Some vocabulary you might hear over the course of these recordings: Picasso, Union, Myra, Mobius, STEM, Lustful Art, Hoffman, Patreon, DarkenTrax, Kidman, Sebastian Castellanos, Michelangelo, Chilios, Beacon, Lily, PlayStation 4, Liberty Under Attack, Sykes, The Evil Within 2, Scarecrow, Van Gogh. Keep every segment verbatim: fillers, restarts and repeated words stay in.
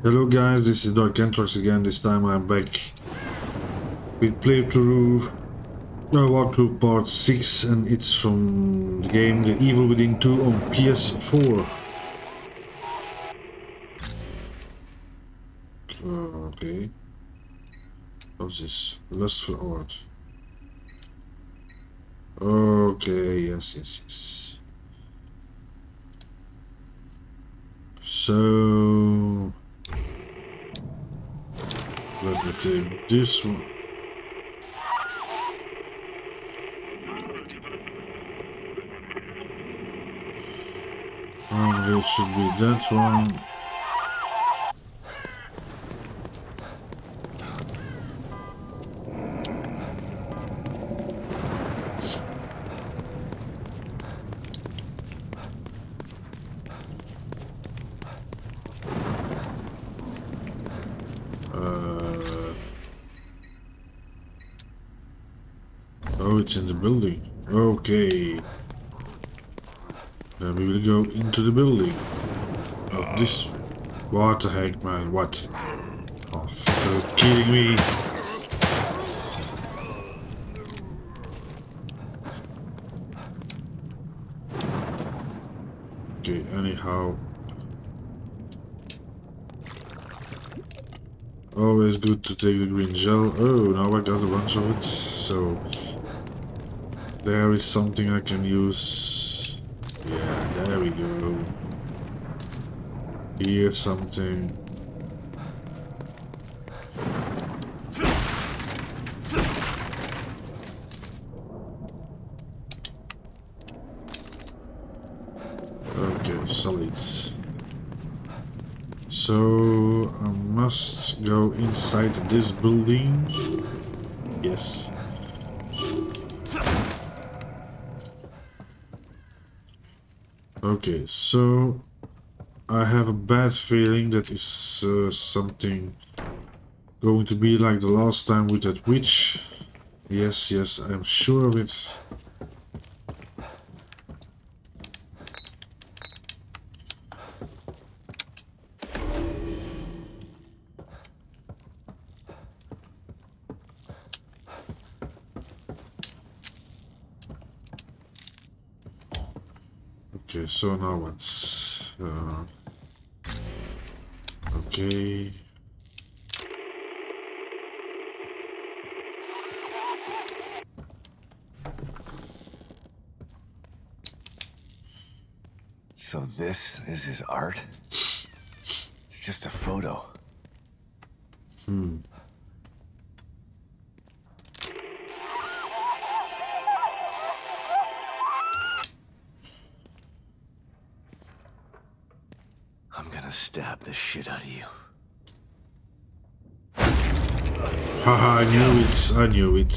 Hello guys, this is DarkenTrax again. This time I'm back with playthrough uh, walkthrough part six, and it's from the game The Evil Within two on P S four. Uh, okay. What's this? Lustful Art. Okay, yes, yes, yes. So... let me take this one. And it should be that one. In the building. Okay. Then we will go into the building. Oh, this... what the heck, man? What? Oh, you're kidding me. Okay, anyhow. Always good to take the green gel. Oh, now I got a bunch of it, so... there is something I can use. Yeah, there we go. Here's something. Okay, solids. So I must go inside this building. Yes. Okay, so I have a bad feeling that is uh, something going to be like the last time with that witch. Yes, yes, I'm sure of it. So now what's uh, okay. So this is his art? It's just a photo. Hmm. Stab the shit out of you. Haha, I knew it. I knew it.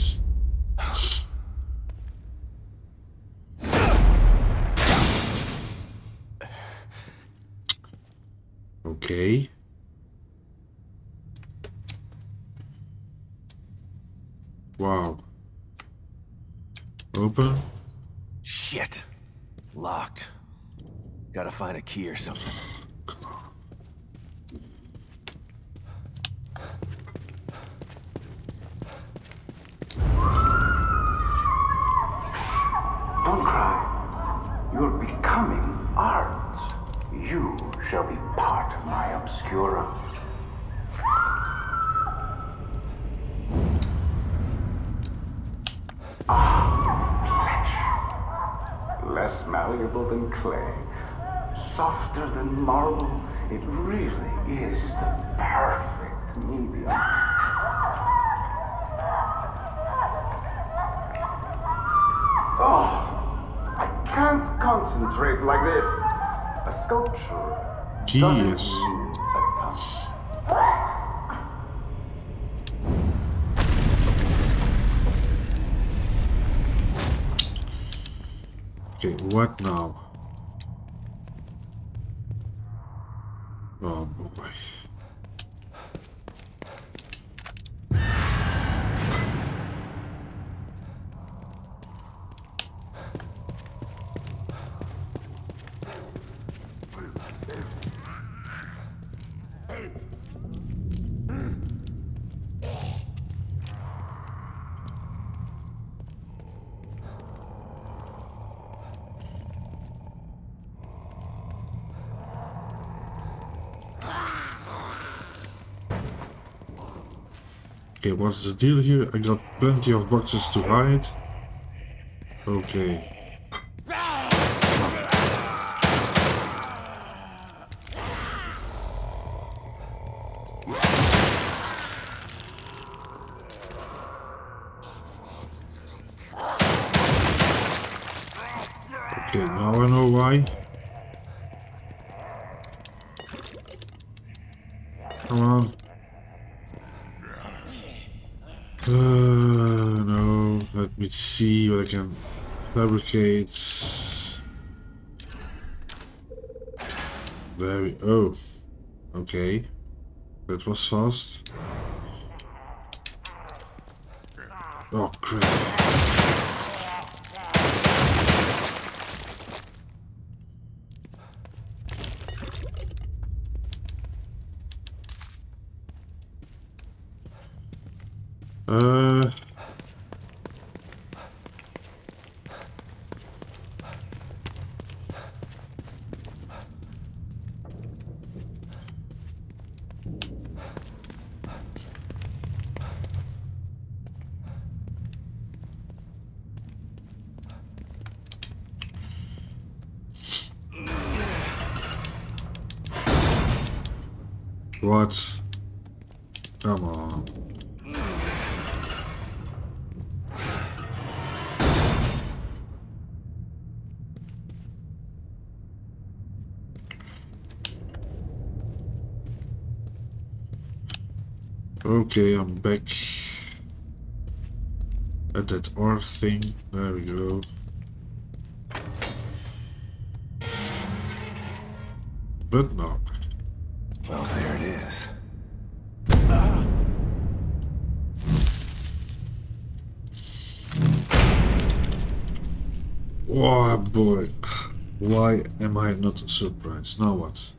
Okay. Wow. Open. Shit. Locked. Gotta find a key or something. Clay, softer than marble, it really is the perfect medium. Oh, I can't concentrate like this. A sculpture doesn't need a touch. Okay, what now? Oh boy. Okay, what's the deal here? I got plenty of boxes to hide. Okay. Okay, now I know why. Come on. Uh, no, let me see what I can fabricate. There we go. Oh. Okay. That was fast. Oh, crap. Uh, what? Come on. Okay, I'm back at that art thing. There we go. But no. Well, there it is. Ah. Oh boy. Why am I not surprised? Now what?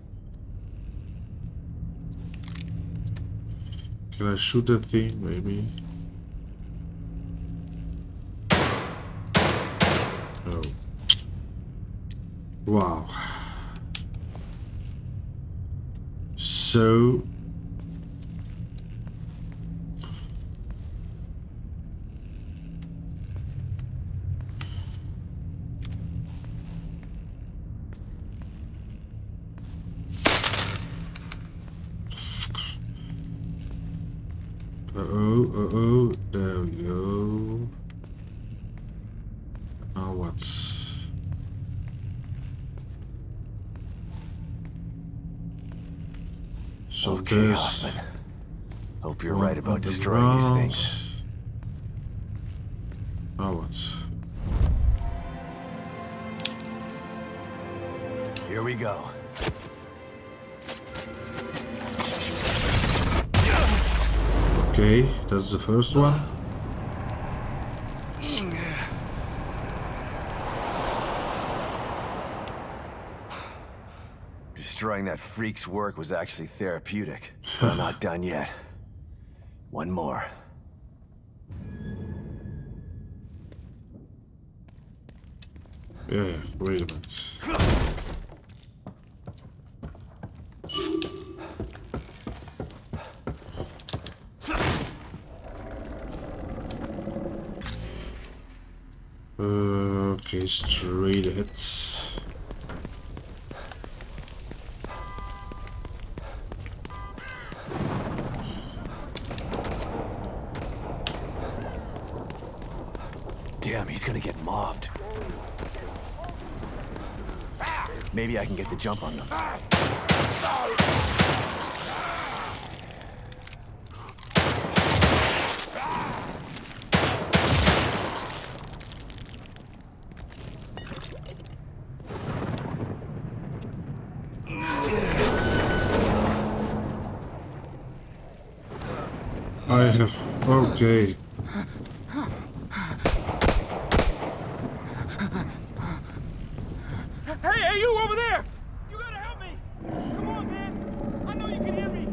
Can I shoot that thing, maybe? Oh. Wow. So... Uh-oh, uh-oh, there we go. Now what? So okay, Hoffman. Hope you're right about destroying these things. Now what? Here we go. Okay, that's the first one. Destroying that freak's work was actually therapeutic. But I'm not done yet. One more. Yeah, wait a minute. Okay, straight ahead. Damn, he's gonna get mobbed. Maybe I can get the jump on them. I have... okay. Hey, hey, you over there! You gotta help me! Come on, man! I know you can hear me!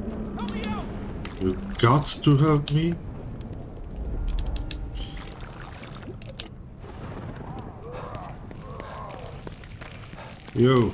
You got to help me. Yo.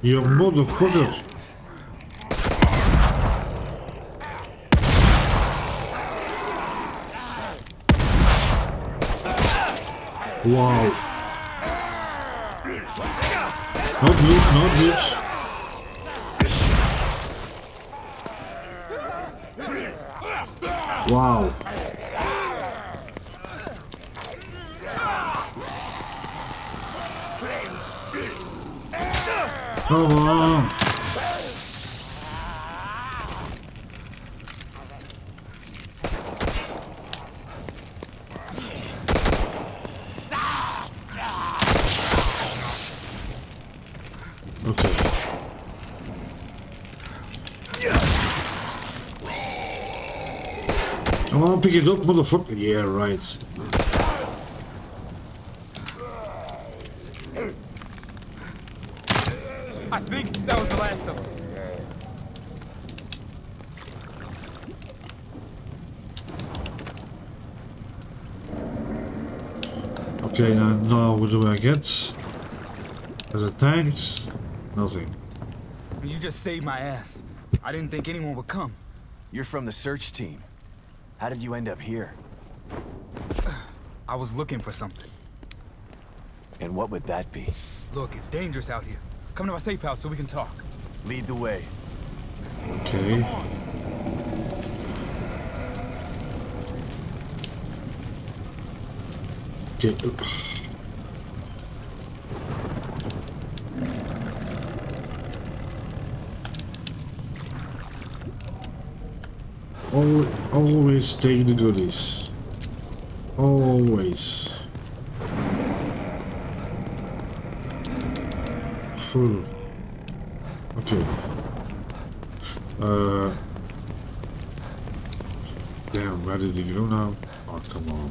You motherfucker! Wow! Not loot, not loot! Wow! Come on! Okay. Come on, pick it up, motherfucker! Yeah, right. Okay, now, now what do I get? As a thanks? Nothing. You just saved my ass. I didn't think anyone would come. You're from the search team. How did you end up here? I was looking for something. And what would that be? Look, it's dangerous out here. Come to my safe house so we can talk. Lead the way. Okay. Okay. Always, always take the goodies. Always. Full. Okay. Uh. Damn. Where did he go now? Oh, come on.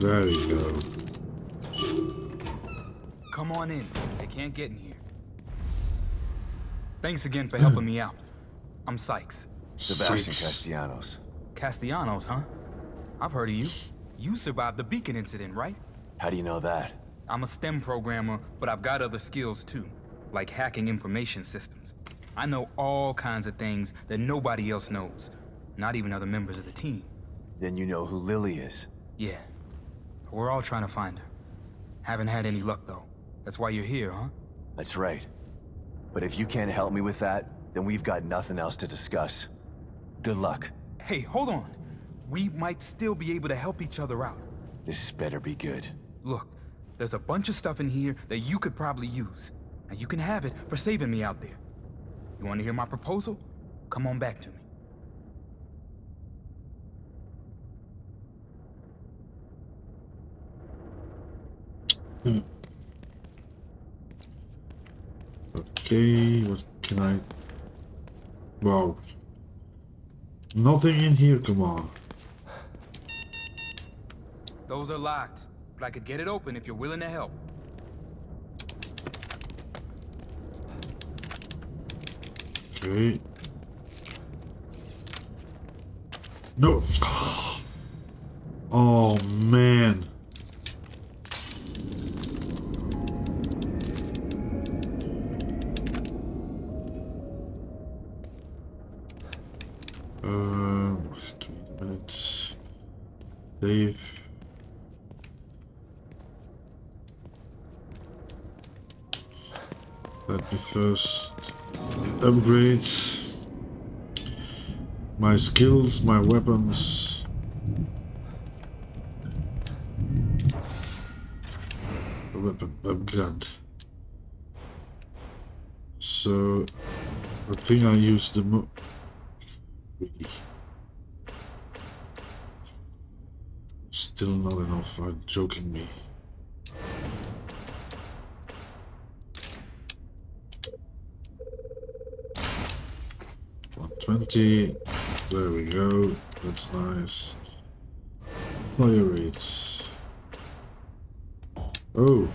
There you go. Come on in. They can't get in here. Thanks again for helping me out. I'm Sykes. Sebastian Castellanos. Castellanos, huh? I've heard of you. You survived the Beacon incident, right? How do you know that? I'm a STEM programmer, but I've got other skills too, like hacking information systems. I know all kinds of things that nobody else knows, not even other members of the team. Then you know who Lily is. Yeah. We're all trying to find her. Haven't had any luck, though. That's why you're here, huh? That's right. But if you can't help me with that, then we've got nothing else to discuss. Good luck. Hey, hold on. We might still be able to help each other out. This better be good. Look, there's a bunch of stuff in here that you could probably use. And you can have it for saving me out there. You want to hear my proposal? Come on back to me. Hmm. Okay, what can I... Wow. Nothing in here, come on. Those are locked, but I could get it open if you're willing to help. Okay. No. Oh, man. Save. Let me first upgrade my skills, my weapons. A weapon upgrade. So the thing I use the most. Still not enough, are you joking me? one twenty, there we go, that's nice. Fire rates. Oh!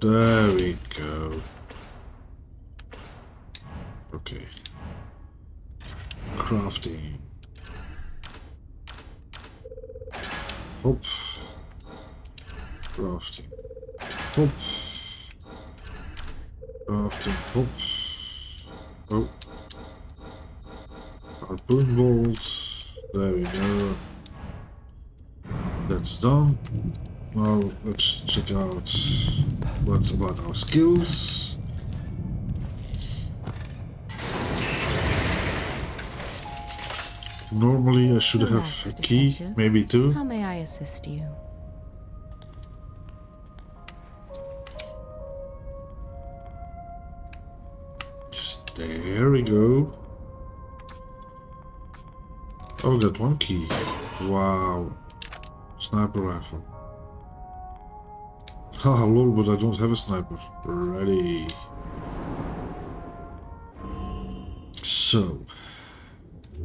There we go. Okay. Crafting. Hop. Crafting. Hop. Crafting. Hop. Oh. Harpoon bolts. There we go. That's done. Now let's check out what about our skills. Normally I should have a key, maybe two. How may I assist you? There we go. Oh, got one key. Wow. Sniper rifle. Haha, lol, but I don't have a sniper. Ready. So.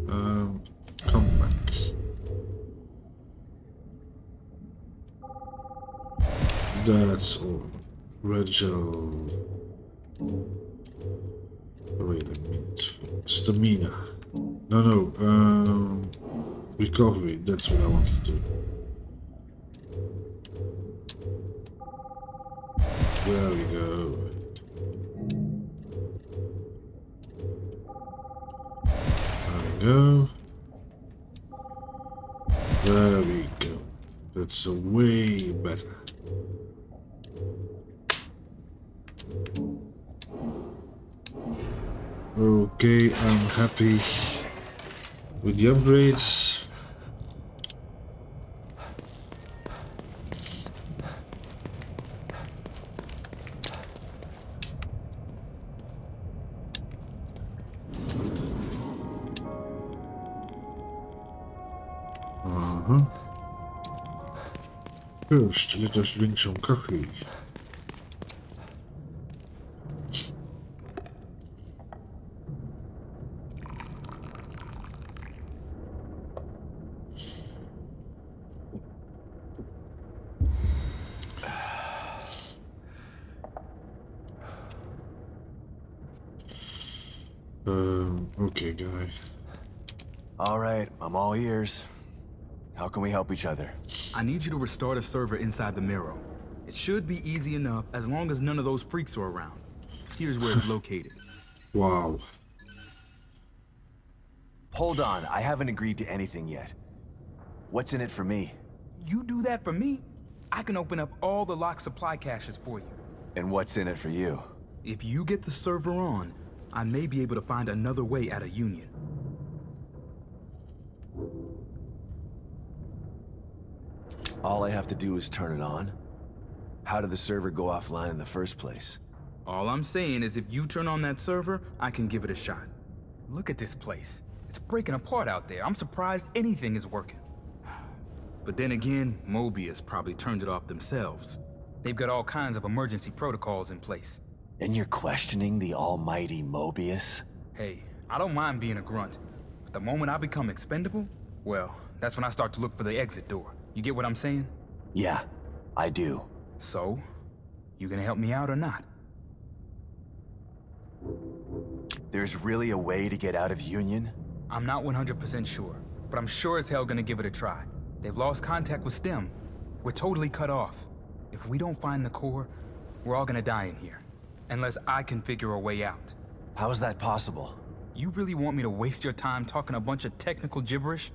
Um... Combat. That's all. Regal. Wait a minute. Stamina. No, no. Um, recovery. That's what I want to do. There we go. There we go. There we go. That's way better. Okay, I'm happy with the upgrades. First, let us drink some coffee. Um, okay, guy. All right, I'm all ears. How can we help each other? I need you to restore the server inside the mirror. It should be easy enough as long as none of those freaks are around. Here's where it's located. Wow. Hold on, I haven't agreed to anything yet. What's in it for me? You do that for me? I can open up all the locked supply caches for you. And what's in it for you? If you get the server on, I may be able to find another way out of Union. All I have to do is turn it on? How did the server go offline in the first place? All I'm saying is if you turn on that server, I can give it a shot. Look at this place. It's breaking apart out there. I'm surprised anything is working. But then again, Mobius probably turned it off themselves. They've got all kinds of emergency protocols in place. And you're questioning the almighty Mobius? Hey, I don't mind being a grunt. But the moment I become expendable, well, that's when I start to look for the exit door. You get what I'm saying? Yeah, I do. So, you gonna help me out or not? There's really a way to get out of Union? I'm not one hundred percent sure, but I'm sure as hell gonna give it a try. They've lost contact with STEM. We're totally cut off. If we don't find the core, we're all gonna die in here. Unless I can figure a way out. How is that possible? You really want me to waste your time talking a bunch of technical gibberish?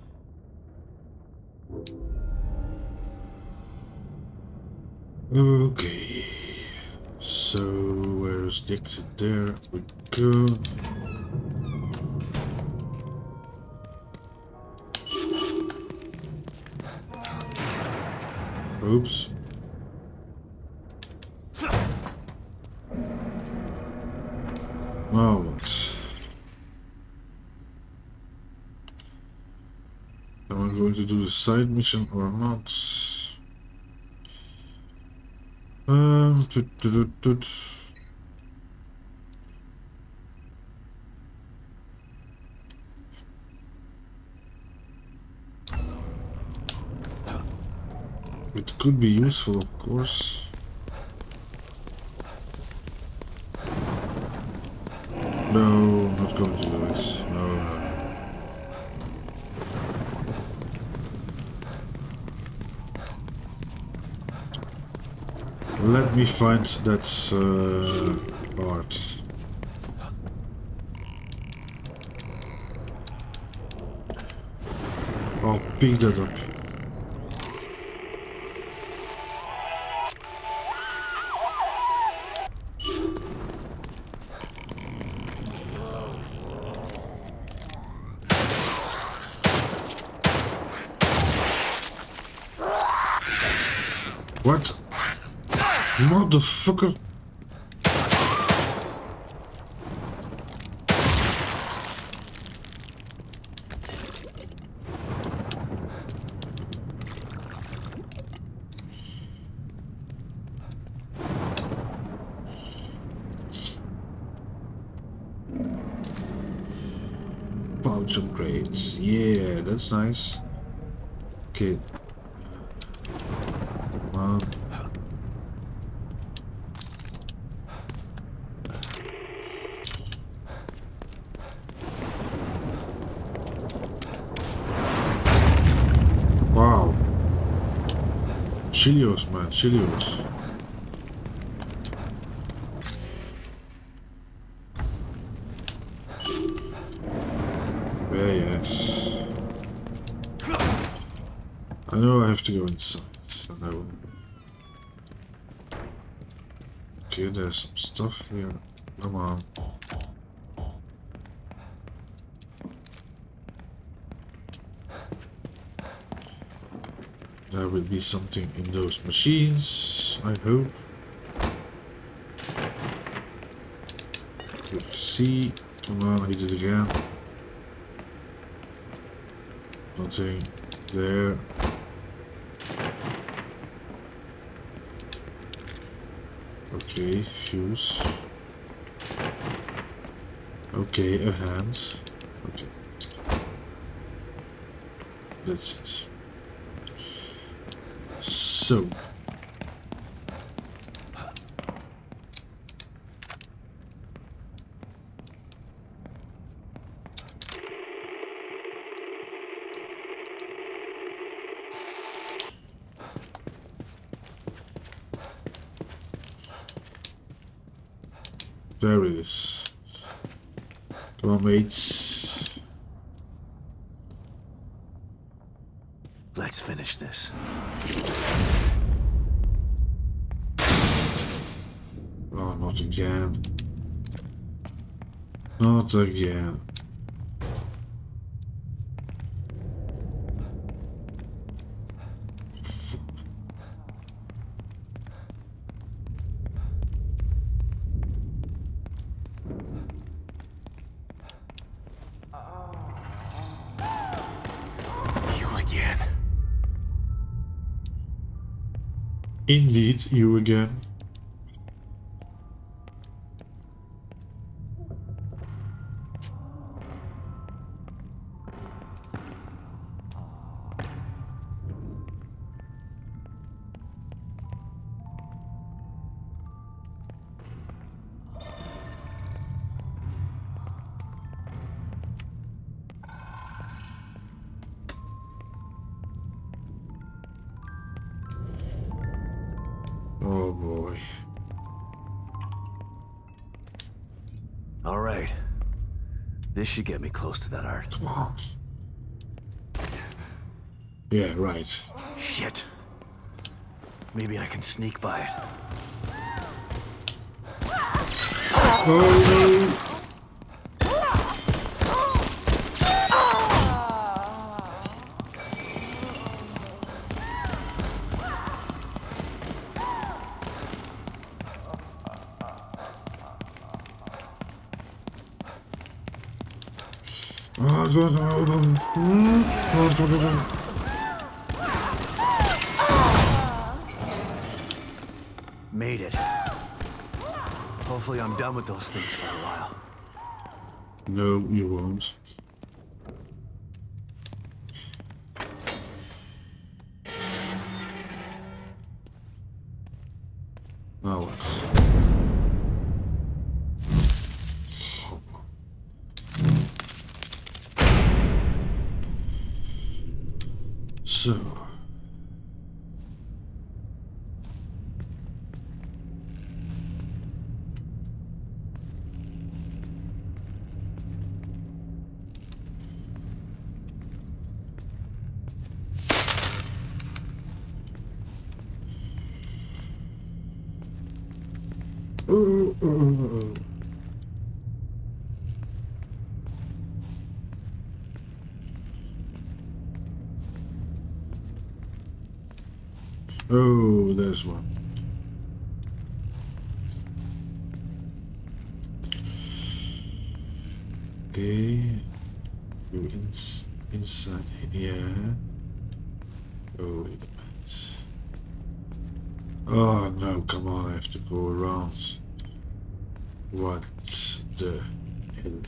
Okay, so where's the exit? There we go. Oops. Now what? Am I going to do the side mission or not? Um, toot, toot, toot. It could be useful, of course. No, not going to do it. No, no, no. Let me find that uh, part. I'll pick that up. What? Motherfucker! Pouch upgrades. Yeah, that's nice. Okay. Um, wow. Chilios, man, Chilios. Yeah, yes. I know I have to go inside, so I will. Okay, there's some stuff here. Come on. There will be something in those machines, I hope. Let's see. Come on, I did it again. Nothing there. Okay, fuse. Okay, a hand. Okay. That's it. So. There it is. Come on, mates. Let's finish this. Oh, not again. Not again. Indeed, you again. Oh boy. All right. This should get me close to that art. Come on. Yeah, right. Shit. Maybe I can sneak by it. Oh. Made it. Hopefully I'm done with those things for a while. No, you won't. Now what? So ooh, ooh, ooh. Oh, there's one. Okay, go ins inside here. Oh, it depends. Oh no, come on, I have to go around. What the hell?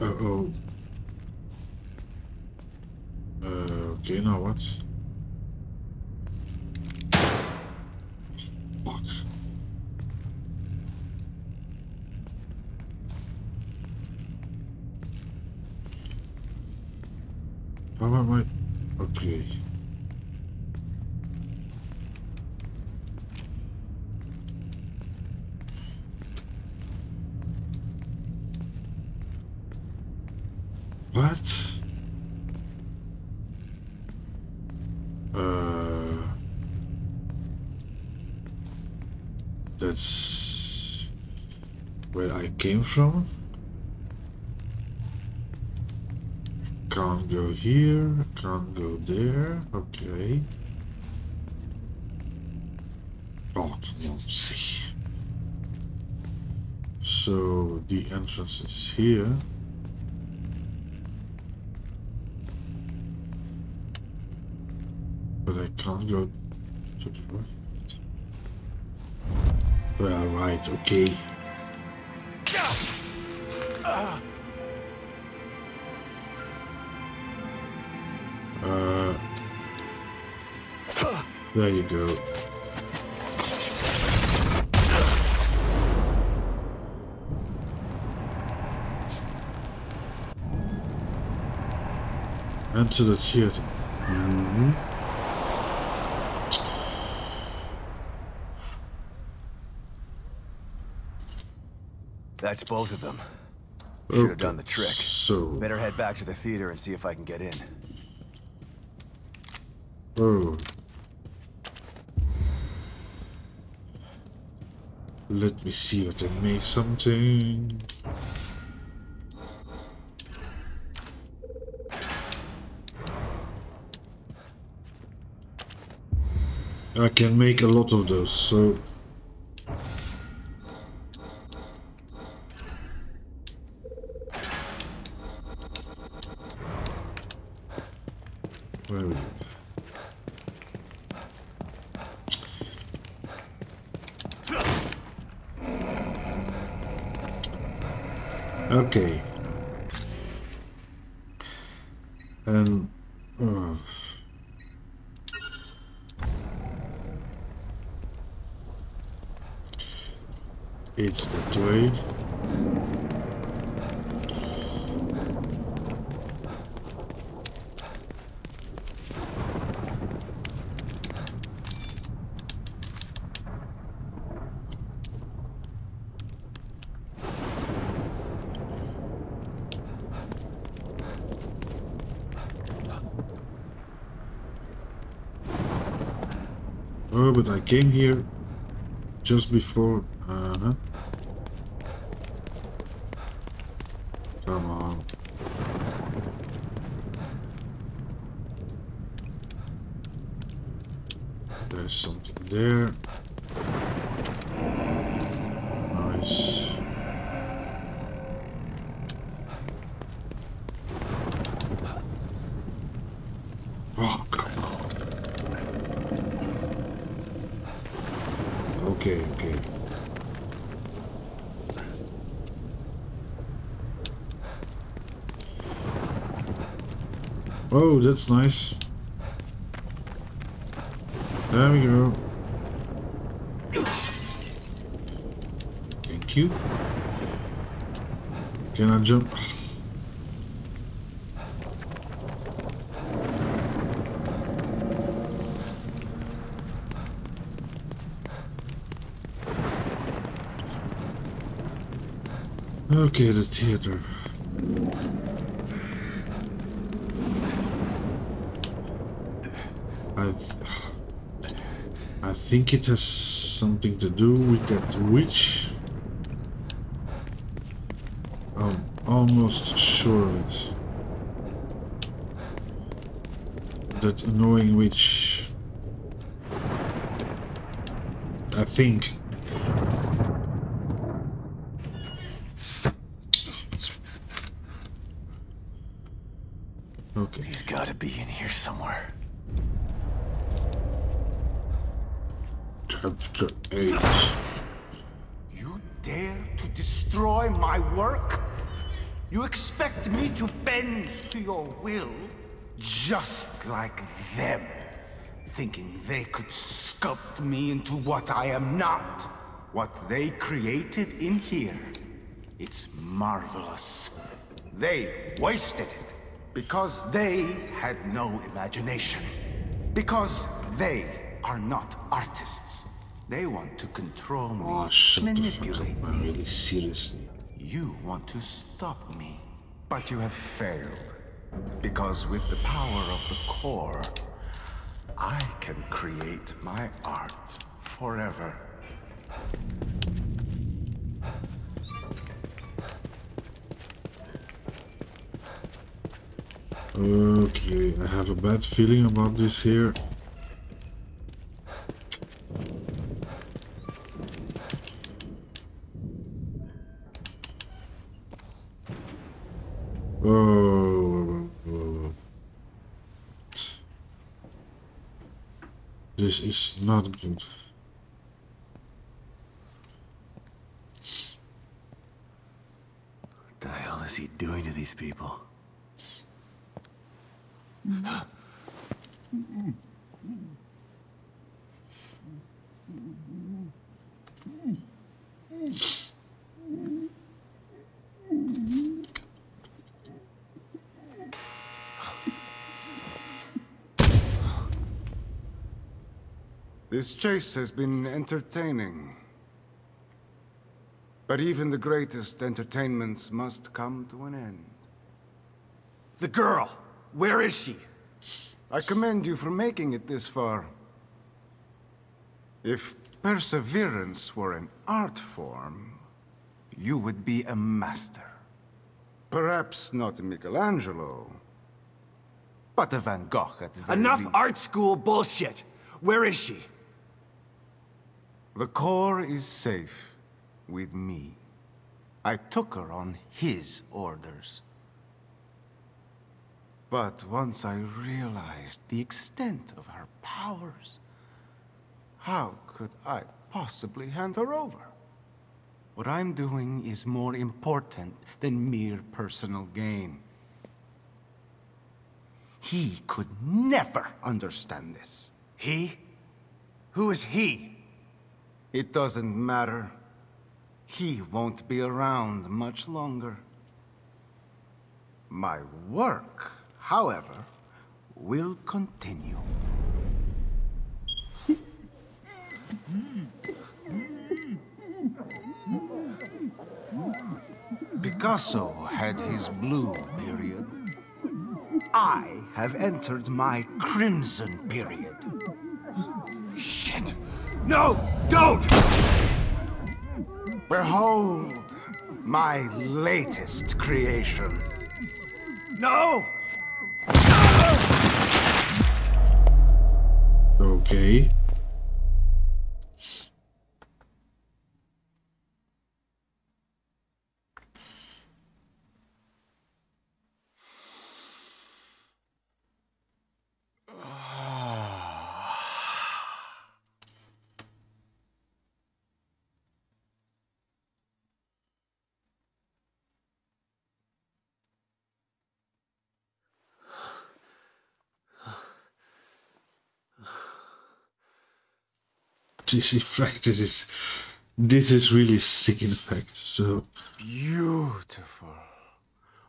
Uh oh. Uh, okay, now what? How am I? Okay. What? Uh, that's where I came from. Can't go here, can't go there, okay. Oh, let's see. So the entrance is here. But I can't go to the right. Well, right, okay. Uh, there you go. Enter the theater. Mm-hmm. That's both of them. Should have done the trick. So better head back to the theater and see if I can get in. Oh. Let me see if I can make something. I can make a lot of those, so where are we? Okay. And oh. It's that way. Oh, but I came here just before. Uh-huh. Come on. There's something there. Nice. Oh, come on. Okay, okay. Oh, that's nice. There we go. Thank you. Can I jump? Okay, the theater. I've, I think it has something to do with that witch. I'm almost sure of it. That annoying witch. I think. Okay. He's got to be in here somewhere. Chapter eight. You dare to destroy my work? You expect me to bend to your will, just like them, thinking they could sculpt me into what I am not. What they created in here, it's marvelous. They wasted it because they had no imagination, because they are not artists. They want to control me, oh, manipulate me. Really, seriously. You want to stop me, but you have failed. Because with the power of the core, I can create my art forever. Okay, I have a bad feeling about this here. Oh, this is not good. What the hell is he doing to these people? This chase has been entertaining. But even the greatest entertainments must come to an end. The girl! Where is she? I commend you for making it this far. If perseverance were an art form, you would be a master. Perhaps not Michelangelo, but a Van Gogh at the very least. Enough art school bullshit! Where is she? The core is safe with me. I took her on his orders. But once I realized the extent of her powers, how could I possibly hand her over? What I'm doing is more important than mere personal gain. He could never understand this. He? Who is he? It doesn't matter. He won't be around much longer. My work, however, will continue. Picasso had his blue period. I have entered my crimson period. Shit! No, don't! Behold my latest creation. No! Okay. This effect, this is, this is really sick in fact, so... Beautiful.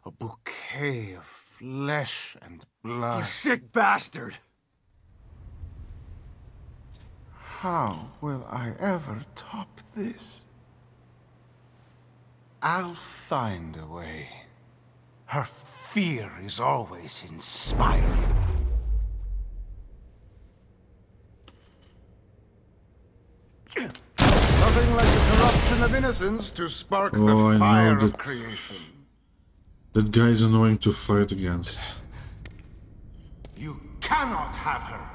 A bouquet of flesh and blood. You sick bastard! How will I ever top this? I'll find a way. Her fear is always inspiring. Nothing like the corruption of innocence to spark oh, the I fire of creation. That guy is annoying to fight against. You cannot have her.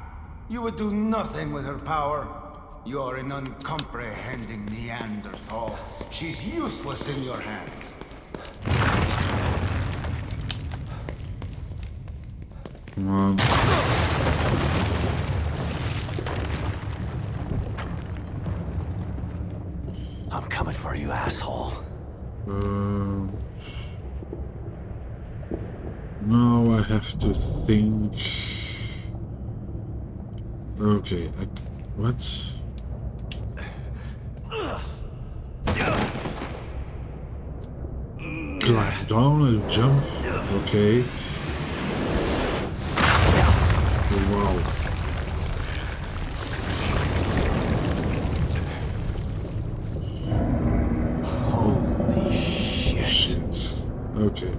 You would do nothing with her power. You are an uncomprehending Neanderthal. She's useless in your hands. Come on. I'm coming for you, asshole. Uh, now I have to think. Okay, I, what? Climb down and jump. Okay. Wow. Okay,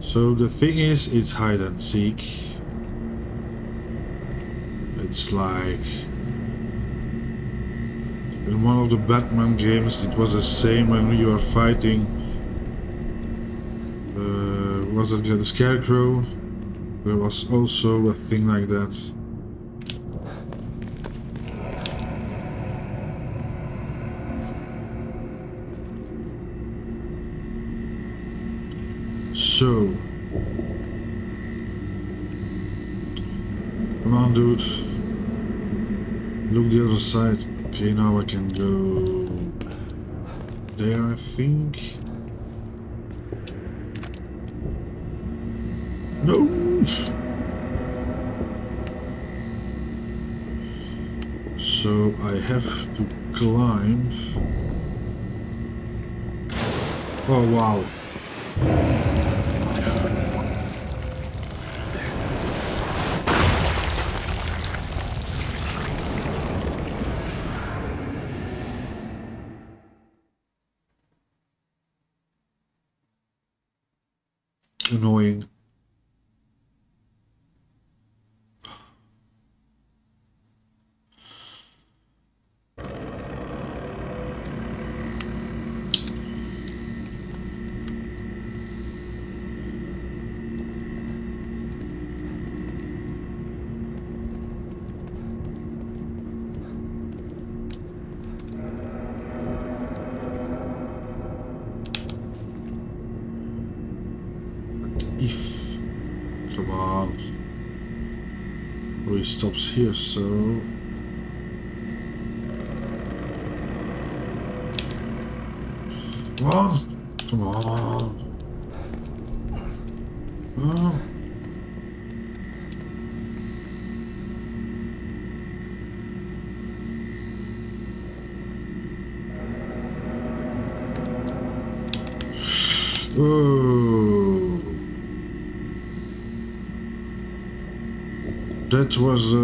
so the thing is, it's hide and seek. It's like in one of the Batman games, it was the same when you are fighting. Uh, was it the Scarecrow? There was also a thing like that. So, come on, dude. Look the other side. Okay, now I can go there, I think. No! So, I have to climb. Oh, wow. Annoying. Stops here, so come on, come on. Oh. Oh. That was uh...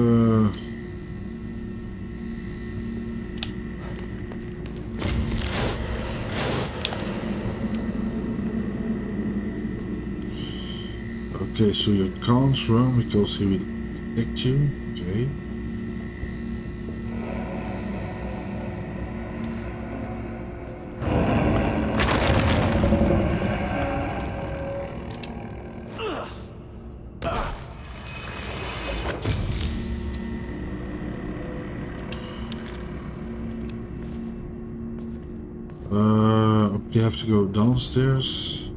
okay, so you can't run because he will attack you. Okay. have to go downstairs.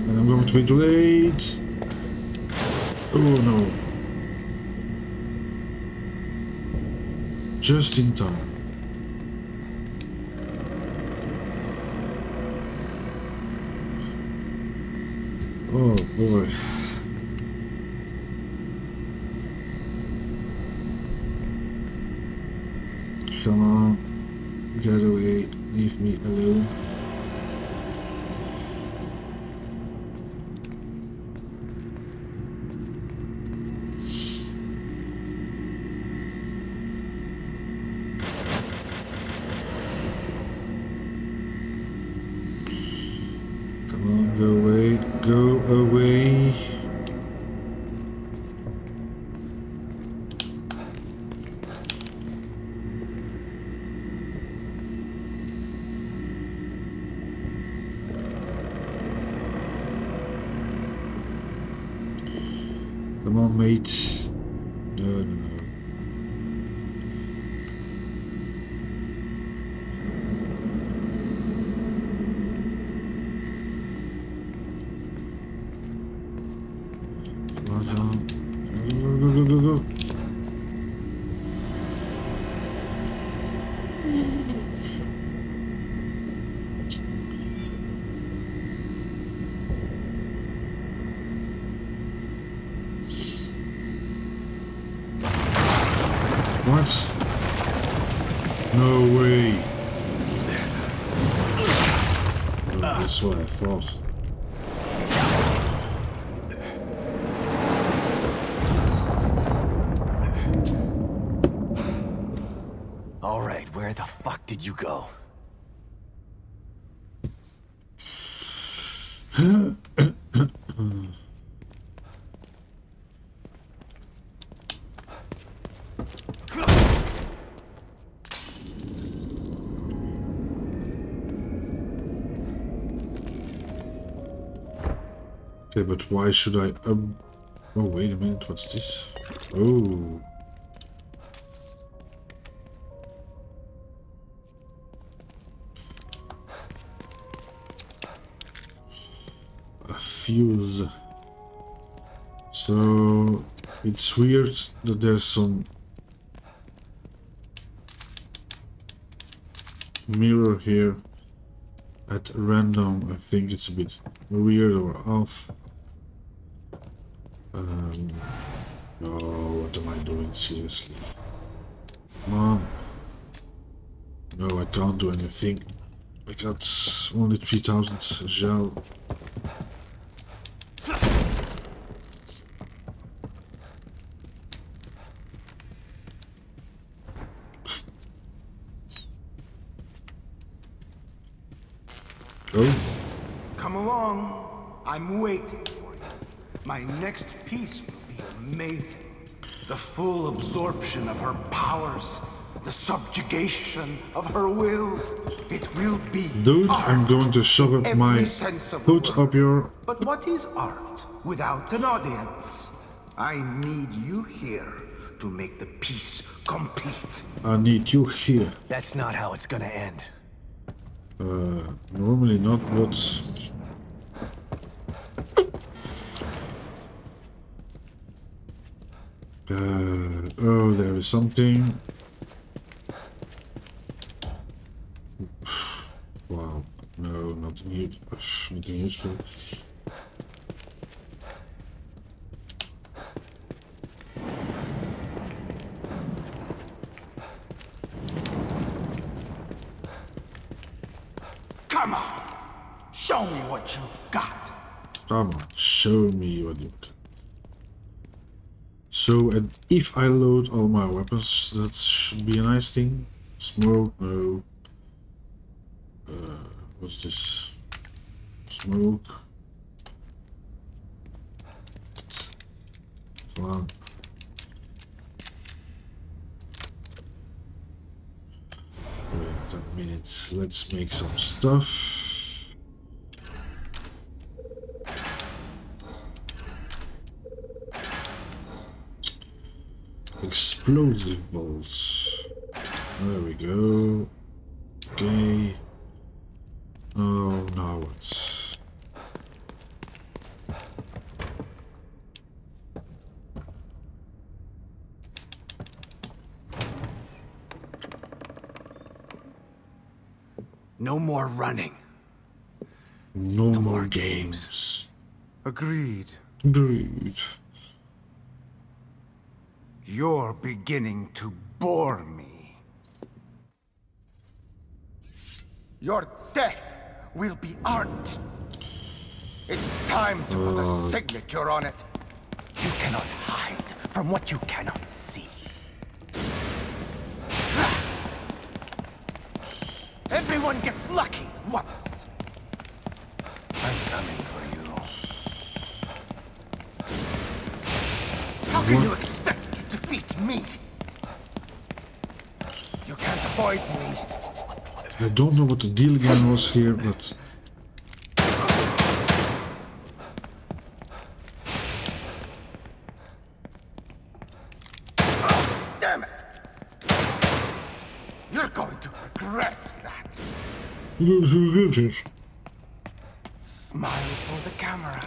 And I'm going to be too late. Oh no. Just in time. Oh boy. Come on, get away, leave me alone. Okay, but why should I up... Um, oh, wait a minute, what's this? Oh... A fuse. So... it's weird that there's some... mirror here. At random, I think it's a bit weird or off. Um, oh, what am I doing? Seriously. Mom. No, I can't do anything. I got only three thousand gel. Oh. Come along. I'm waiting for you. My next piece will be amazing. The full absorption of her powers. The subjugation of her will. It will be Dude, art. I'm going to shove up Every my foot up your... But what is art without an audience? I need you here to make the piece complete. I need you here. That's not how it's gonna end. Uh, normally not, but... Uh, oh, there is something. Wow, no, nothing useful. Nothing useful. Come on, show me what you can. So, and if I load all my weapons, that should be a nice thing. Smoke, no. Uh, what's this? Smoke. Flan. Wait a minute, let's make some stuff. Explosive balls. There we go. Okay. Oh, now what? No more running. No, no more games. games. Agreed. Agreed. You're beginning to bore me. Your death will be art. It's time to uh, put a signature on it. You cannot hide from what you cannot see. Everyone gets lucky once. I'm coming for you. How can what? you expect to defeat me? You can't avoid me. I don't know what the deal game was here, but... Damn it! You're going to regret that. You're going to regret it. Smile for the camera.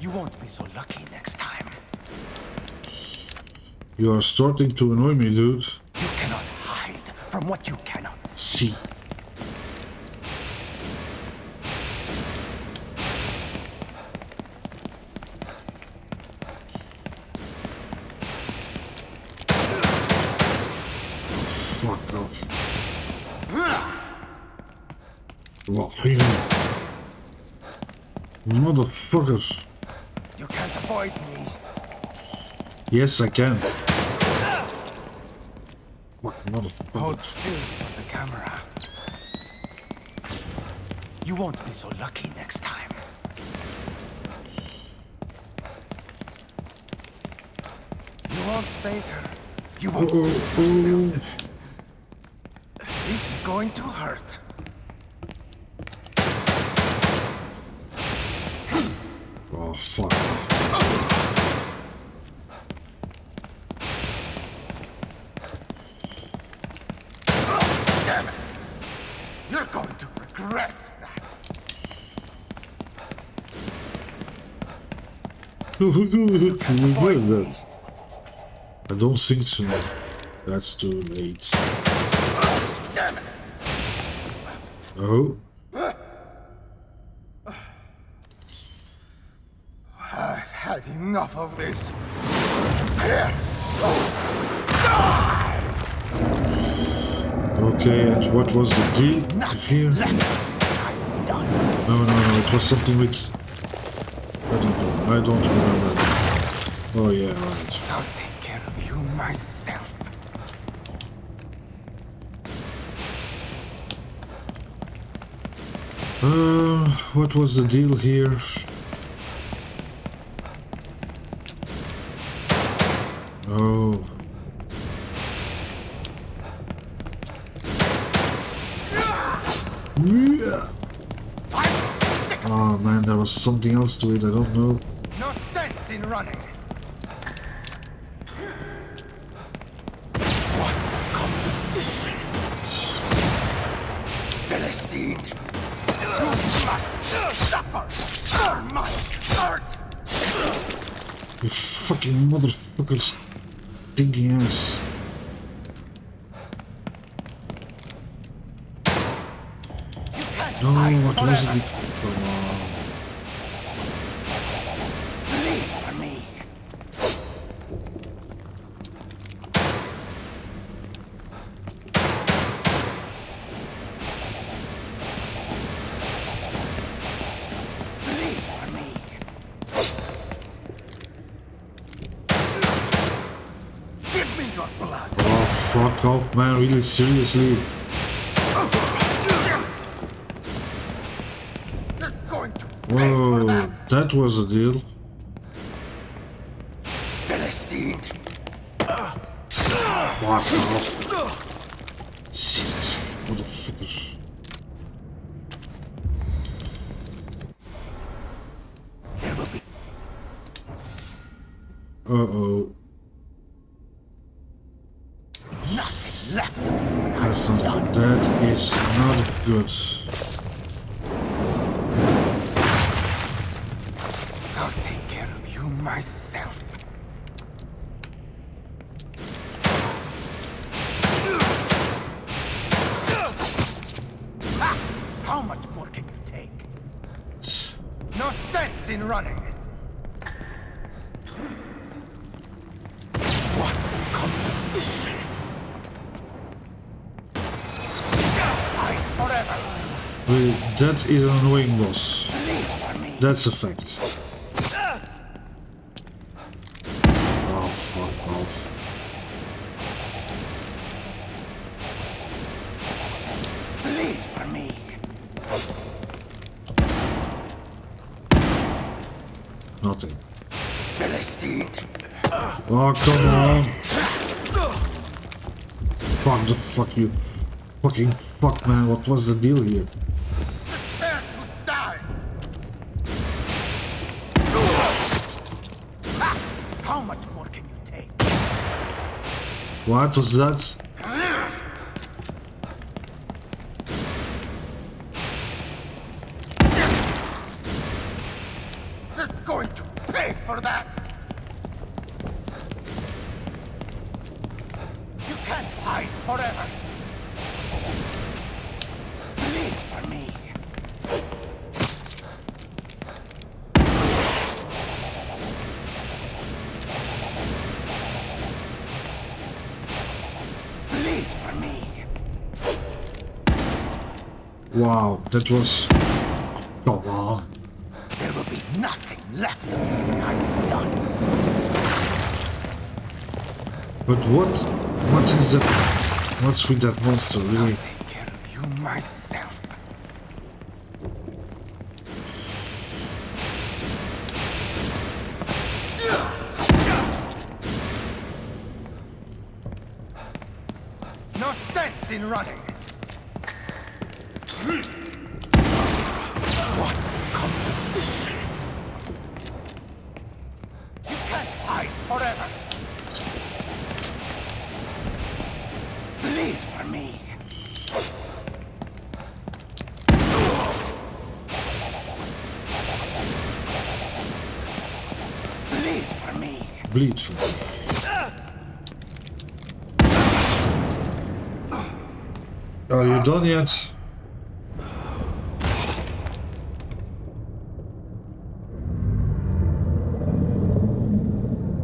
You won't be so lucky next time. You are starting to annoy me, dude. You cannot hide from what you cannot see. see. Fuck off. Well, here. Motherfuckers. Avoid me. Yes, I can. What motherfucker? Hold still for the camera. You won't be so lucky next time. You won't save her. You won't oh, save yourself. Oh. This is going to hurt. Oh, fuck. Damn it. You're going to regret that. You can't avoid me. I don't think so. That's too late. Damn it. Oh. Enough of this. Here. Okay, and what was the deal here? No, no, no, it was something with... I don't know, I don't remember. Oh yeah, right. I'll take care of you myself. Uh, what was the deal here? Oh. Oh man, there was something else to it, I don't know. No sense in running. What composition? Philistine, you must suffer for my art. You fucking motherfuckers. Yes. No, what was it? For me. Fuck off, man, really, seriously. You're going to pay Whoa, for that. that was a deal. Philistine. Fuck off. Seriously, what the fuck is... There will be... Uh-oh. Left of you. That is not good. I'll take care of you myself. Ha! How much more can you take? No sense in running. What composition? That is an annoying boss. That's a fact. Oh, fuck off. Bleed for me. Nothing. Oh, come on. Fuck the fuck you. Fucking fuck, man, what was the deal here? Prepare to die! Ha! How much more can you take? What was that? They're going to pay for that! You can't hide forever! Wow, that was... Come on. There will be nothing left of me when I'm done. But what... What is that... What's with that monster, really? I'll take care of you myself. No sense in running. What composition? You can't hide forever. Bleed for me. Bleed for me. Bleed for me. Are you done yet?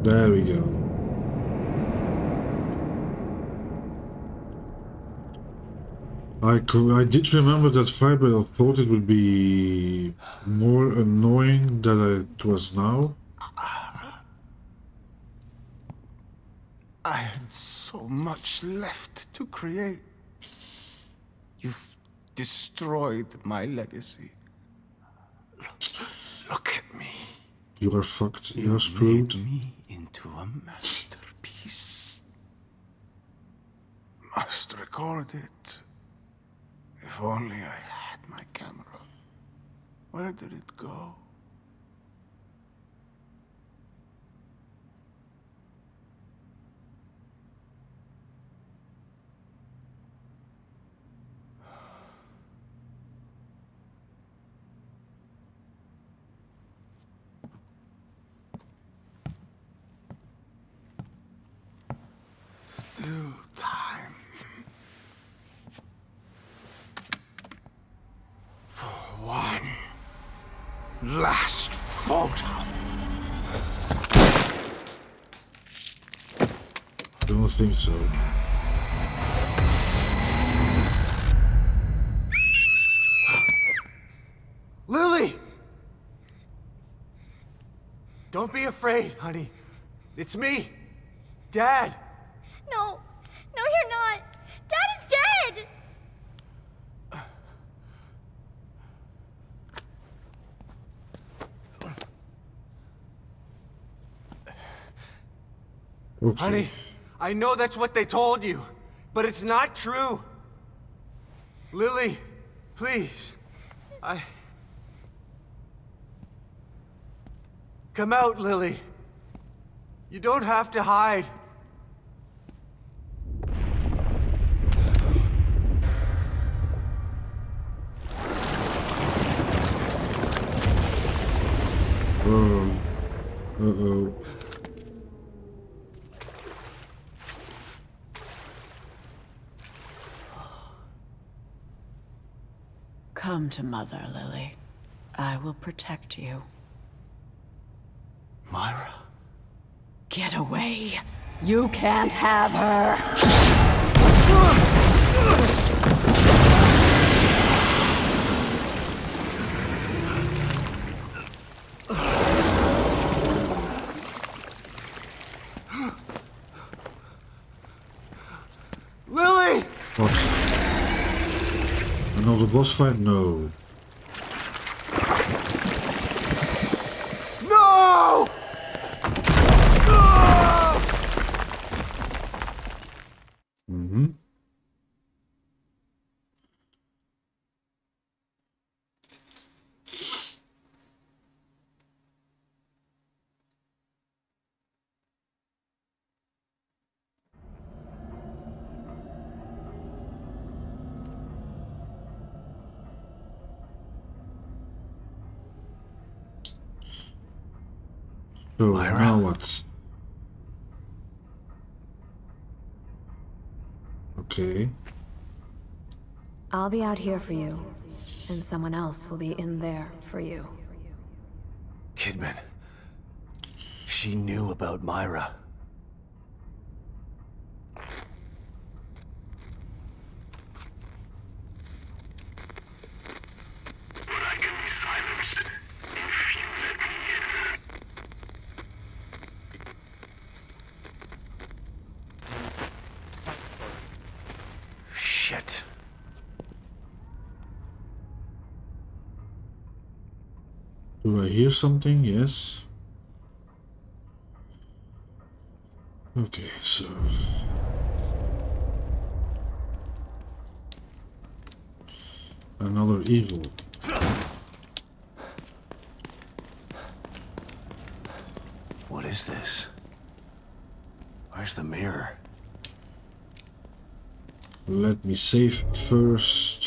There we go. I could, I did remember that fiber. I thought it would be more annoying than it was now. I had so much left to create. You've destroyed my legacy. Look, look at me. You are fucked. You, you are screwed. Me into a masterpiece. Must record it. If only I had my camera. Where did it go? Time for one last photo. I don't think so. Lily, don't be afraid, honey. It's me, Dad. No, no, you're not. Dad is dead! Okay. Honey, I know that's what they told you, but it's not true. Lily, please. I... Come out, Lily. You don't have to hide. Um, uh-oh. Come to Mother, Lily. I will protect you. Myra? Get away! You can't have her! Another boss fight? No. No! No! Mm-hmm. So, Myra. Now what? Okay. I'll be out here for you, and someone else will be in there for you. Kidman. She knew about Myra. Do I hear something? Yes. Okay, so... another evil. What is this? Where's the mirror? Let me save first.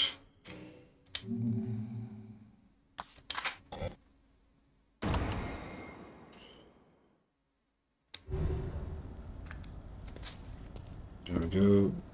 There we go.